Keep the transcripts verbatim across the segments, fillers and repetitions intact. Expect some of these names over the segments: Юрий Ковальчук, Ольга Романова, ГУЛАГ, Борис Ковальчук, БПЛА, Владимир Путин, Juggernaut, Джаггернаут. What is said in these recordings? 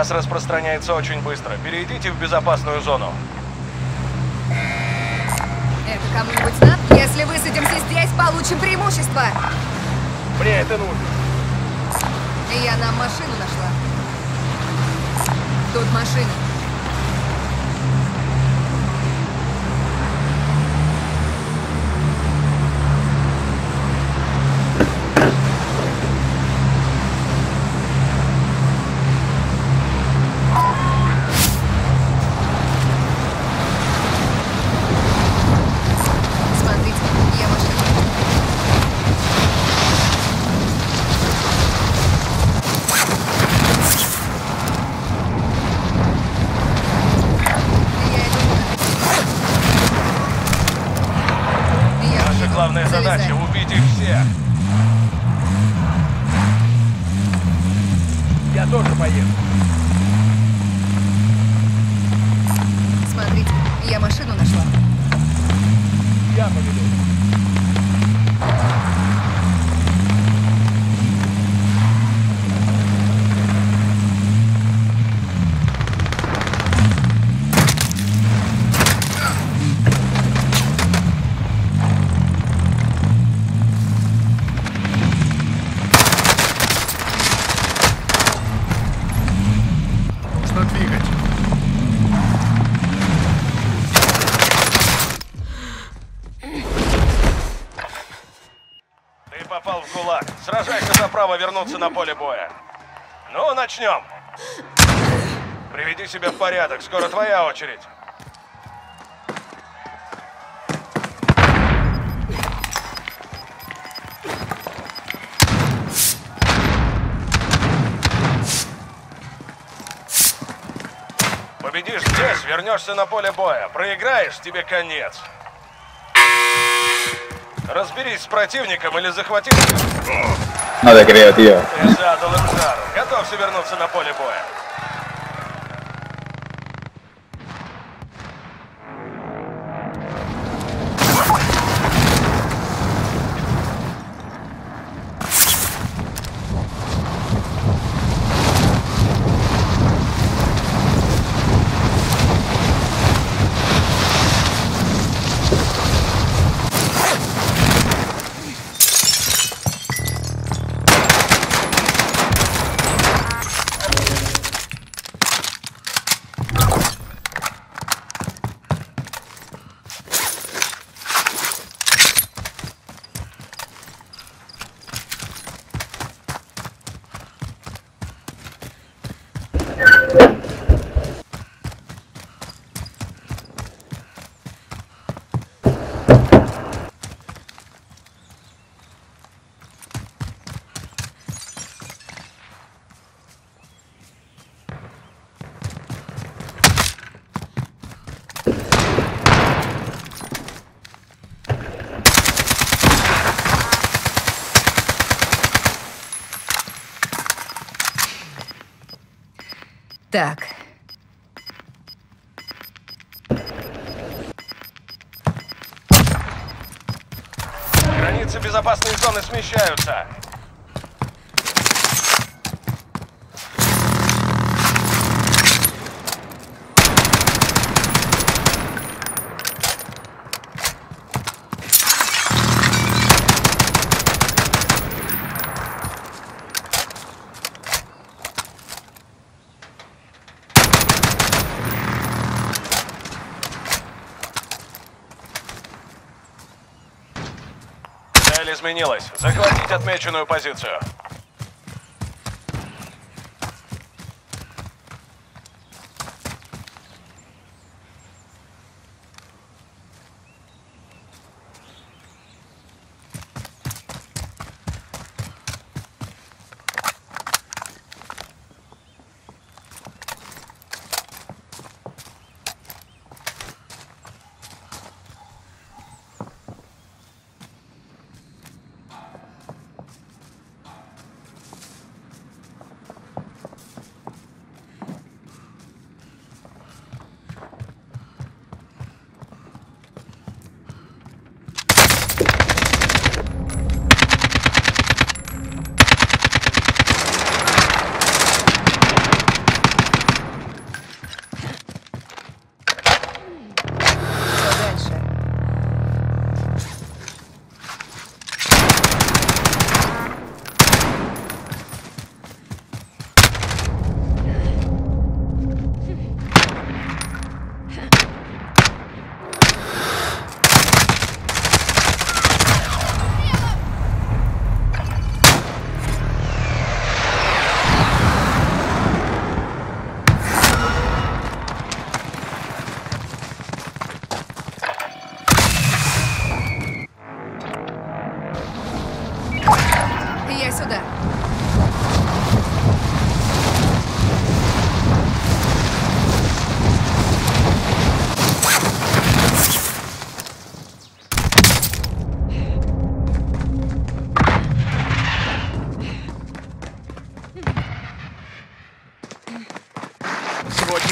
Газ распространяется очень быстро. Перейдите в безопасную зону. Это кому-нибудь надо? Если высадимся здесь, получим преимущество. Мне это нужно. Я нам машину нашла. Тут машина. Главная задача — убить их всех. Я тоже поеду. Смотрите, я машину нашла. Я поведу. Попал в ГУЛАГ. Сражайся за право вернуться на поле боя. Ну, начнем. Приведи себя в порядок. Скоро твоя очередь. Победишь здесь, вернешься на поле боя. Проиграешь — тебе конец. Разберись с противником или захвати... Надо греет ее. Ты задал им жару. Готовься вернуться на поле боя. Так. Границы безопасной зоны смещаются. Изменилось. Захватить отмеченную позицию.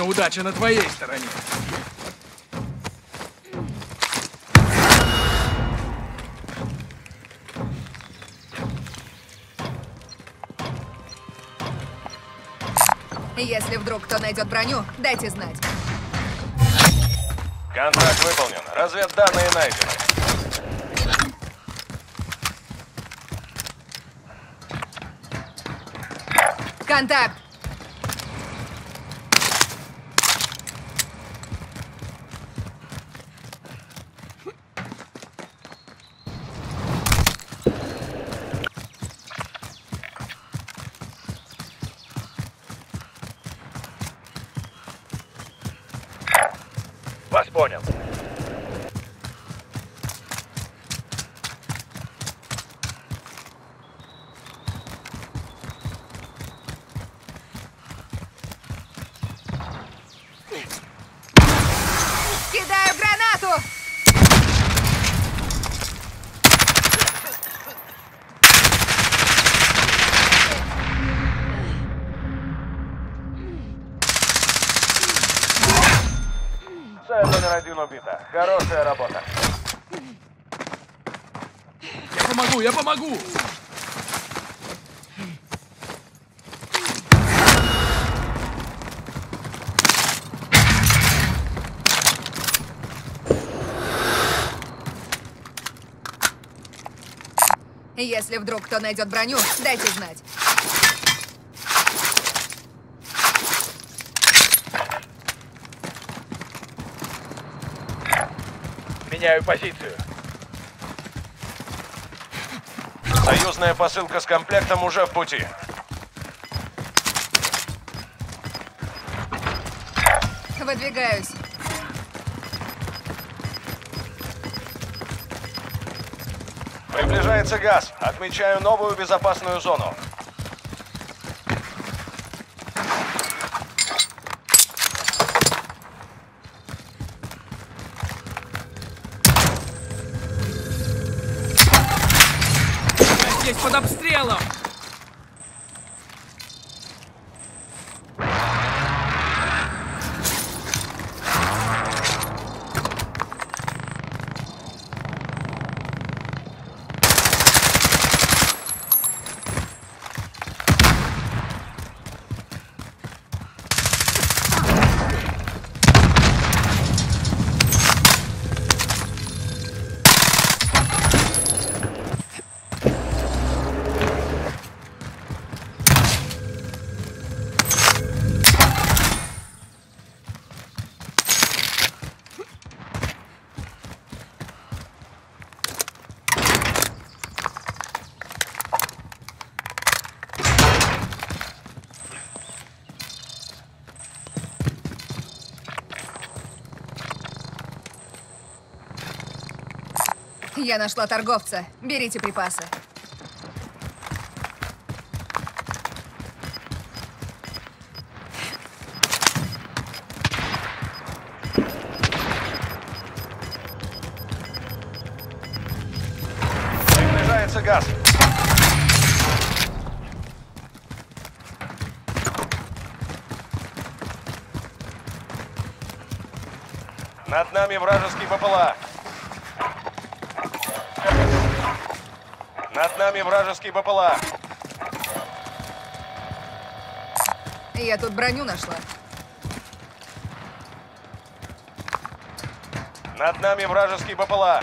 удача на твоей стороне. Если вдруг кто найдет броню, дайте знать. Контракт выполнен. Разведданные найдены. Контакт! Вас понял. Кидаю гранату! Цель номер один убита. Хорошая работа. Я помогу, я помогу! Если вдруг кто найдет броню, дайте знать. Меняю позицию. Союзная посылка с комплектом уже в пути. Выдвигаюсь. Приближается газ. Отмечаю новую безопасную зону. Я здесь под обстрелом. Я нашла торговца. Берите припасы. Приближается газ. Над нами вражеский БПЛА. Над нами вражеский БПЛА. Я тут броню нашла. Над нами вражеский БПЛА.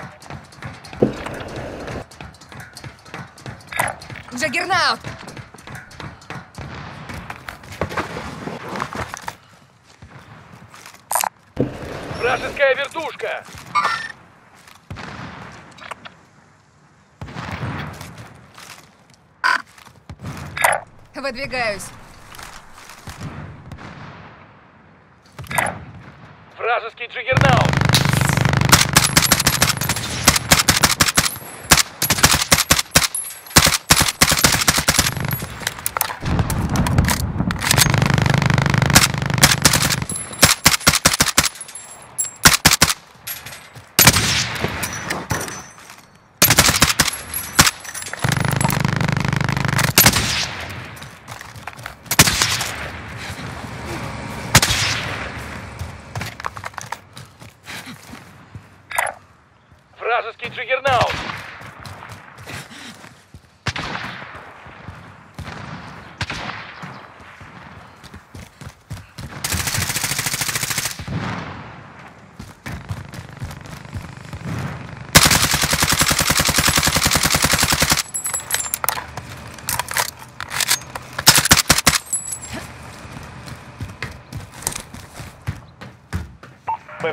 Джаггернаут! Вражеская вертушка! Выдвигаюсь. Вражеский джиггернаут.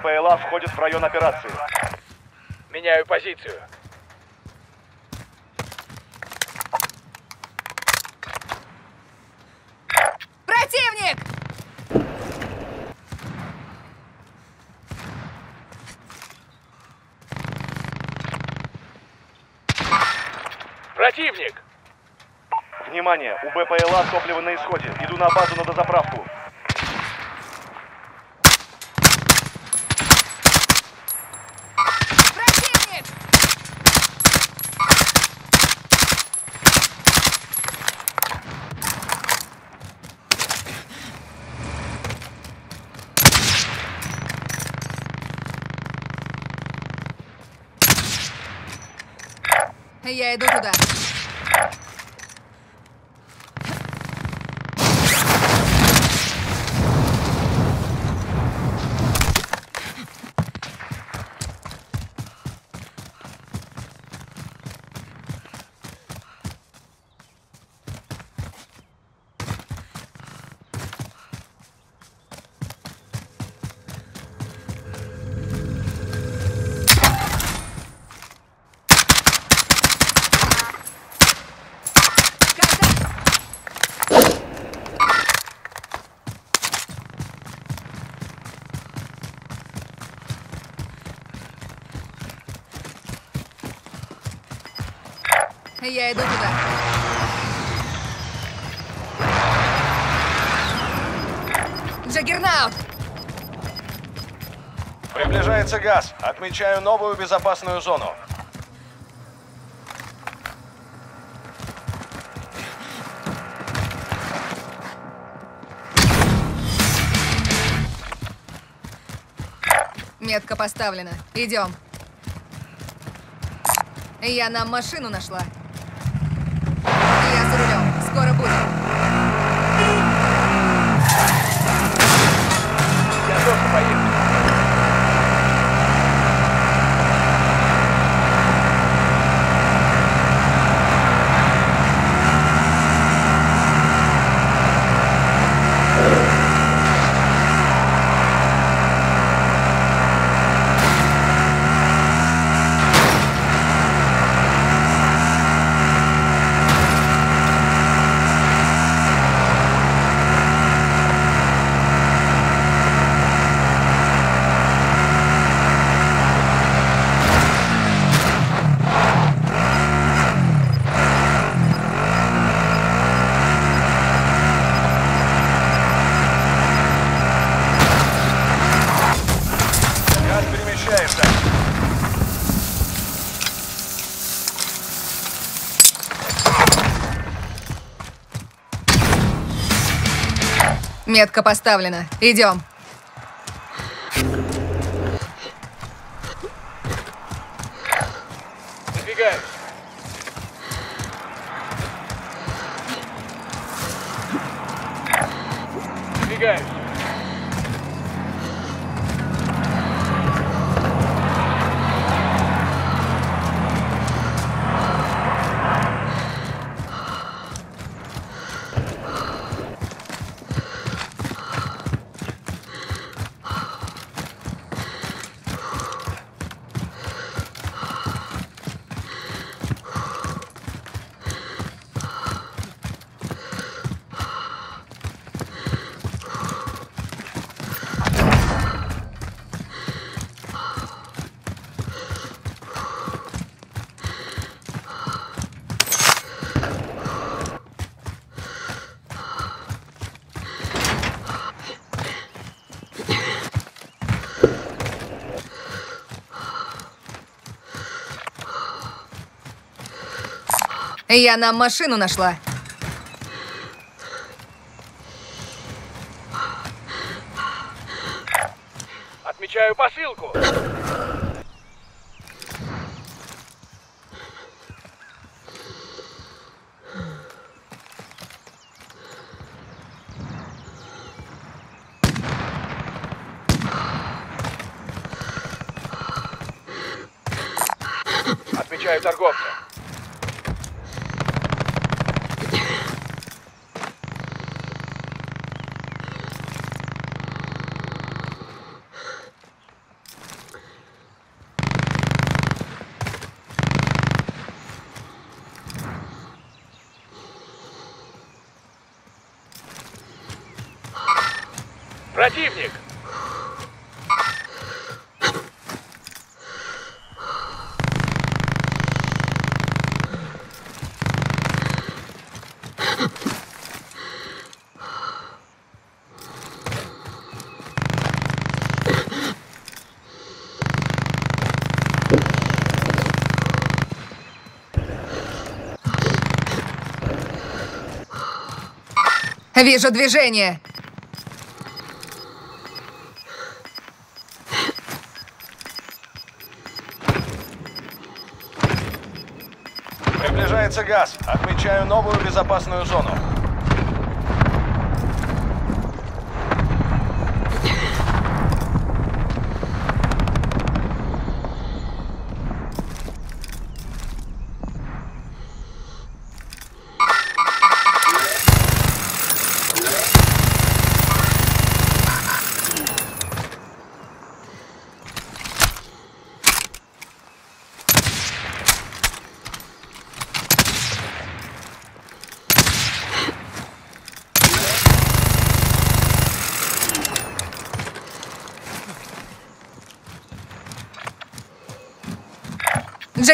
БПЛА входит в район операции. Меняю позицию. Противник! Противник! Внимание! У БПЛА топливо на исходе. Иду на базу на дозаправку. Я иду туда. Я иду туда. Джаггернаут! Приближается газ. Отмечаю новую безопасную зону. Метка поставлена. Идем. Я нам машину нашла. Скоро будет. Я тоже поеду. Метка поставлена. Идем. Забегай. Забегай. Я нам машину нашла. Отмечаю посылку. Отмечаю торговца. Противник! Вижу движение. Приближается газ. Отмечаю новую безопасную зону.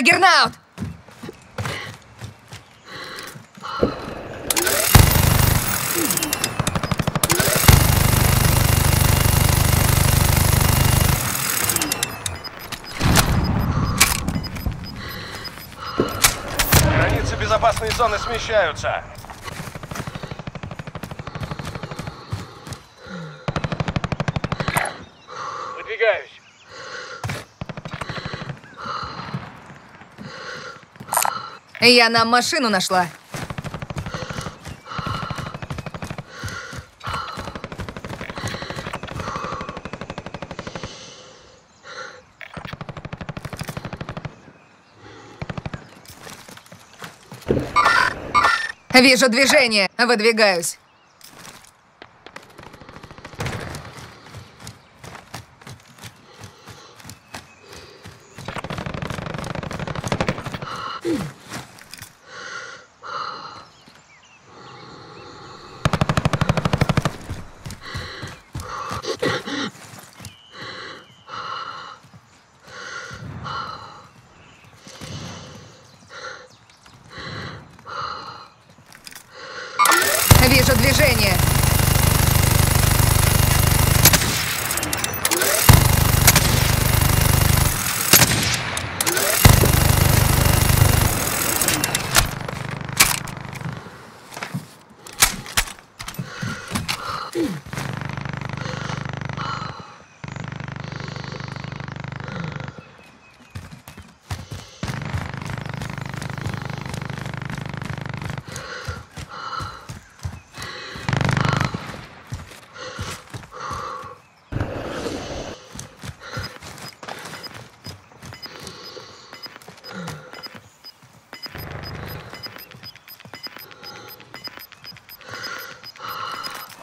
Juggernaut! Границы безопасной зоны смещаются. Выдвигаюсь. Я нам машину нашла. Вижу движение. Выдвигаюсь. Вижу движение.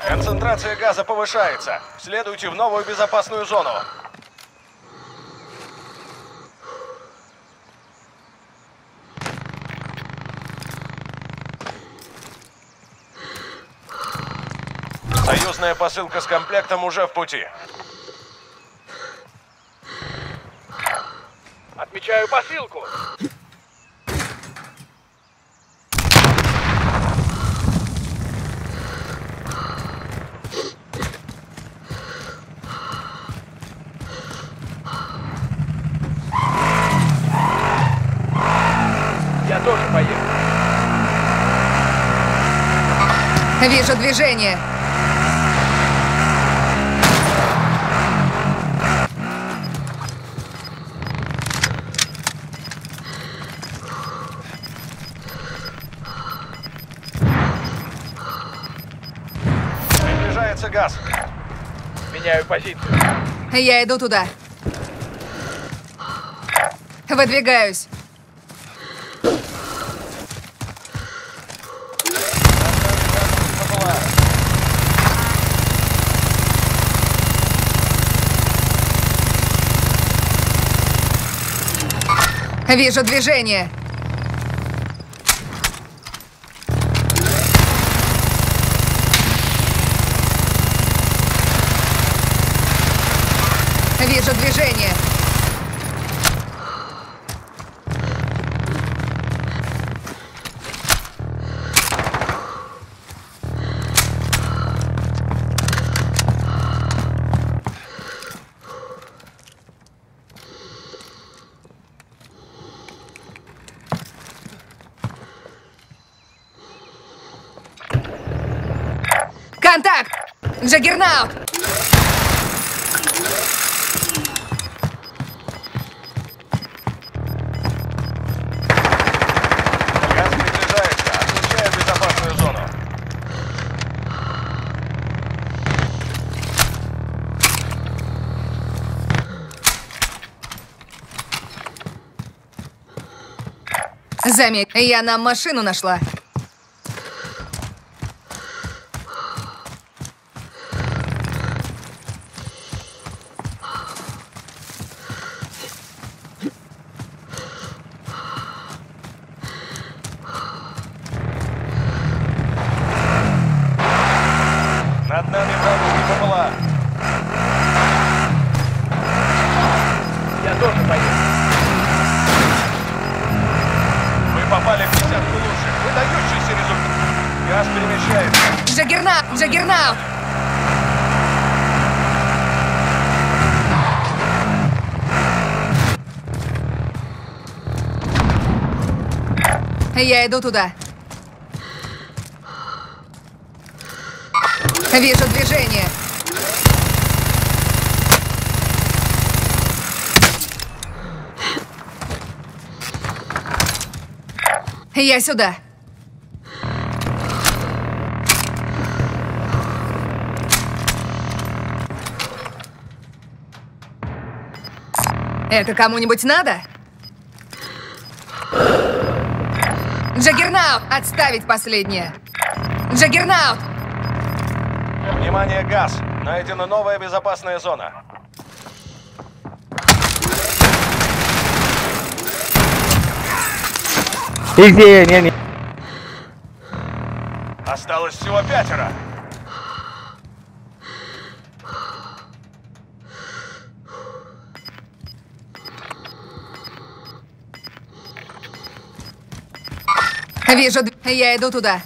Концентрация газа повышается. Следуйте в новую безопасную зону. Союзная посылка с комплектом уже в пути. Отмечаю посылку. Вижу движение. Приближается газ. Меняю позицию. Я иду туда. Выдвигаюсь. Вижу движение. Вижу движение. Контакт! Джаггернаут! Газ приближается. Отмечаю безопасную зону. Заметь, я нам машину нашла. Над нами вражеский БПЛА. Я тоже пойду. Вы попали в десятку лучших. Выдающийся результат. Газ перемещается. Джаггернаут! Джаггернаут! Я иду туда. Вижу движение. Я сюда. Это кому-нибудь надо? Джаггернаут! Отставить последнее! Джаггернаут! Внимание, газ! Найдена новая безопасная зона. И где? Не, не. Осталось всего пятеро. Вижу, я иду туда.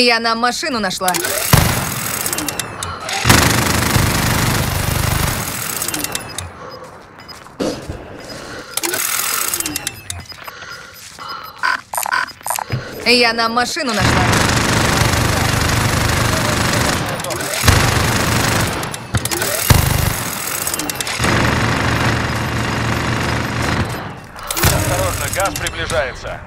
Я нам машину нашла. Я нам машину нашла. Осторожно, газ приближается.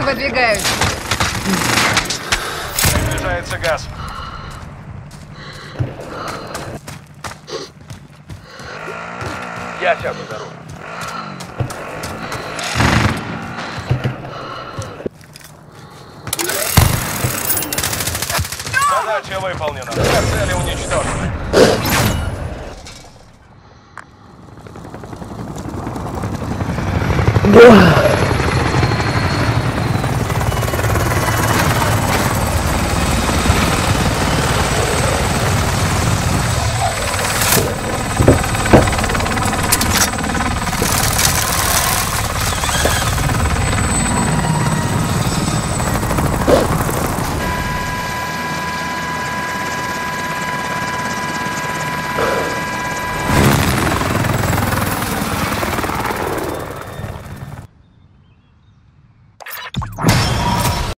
Выдвигаюсь. Приближается газ. Я сяду за руль. Задача выполнена. Все цели уничтожены. Да.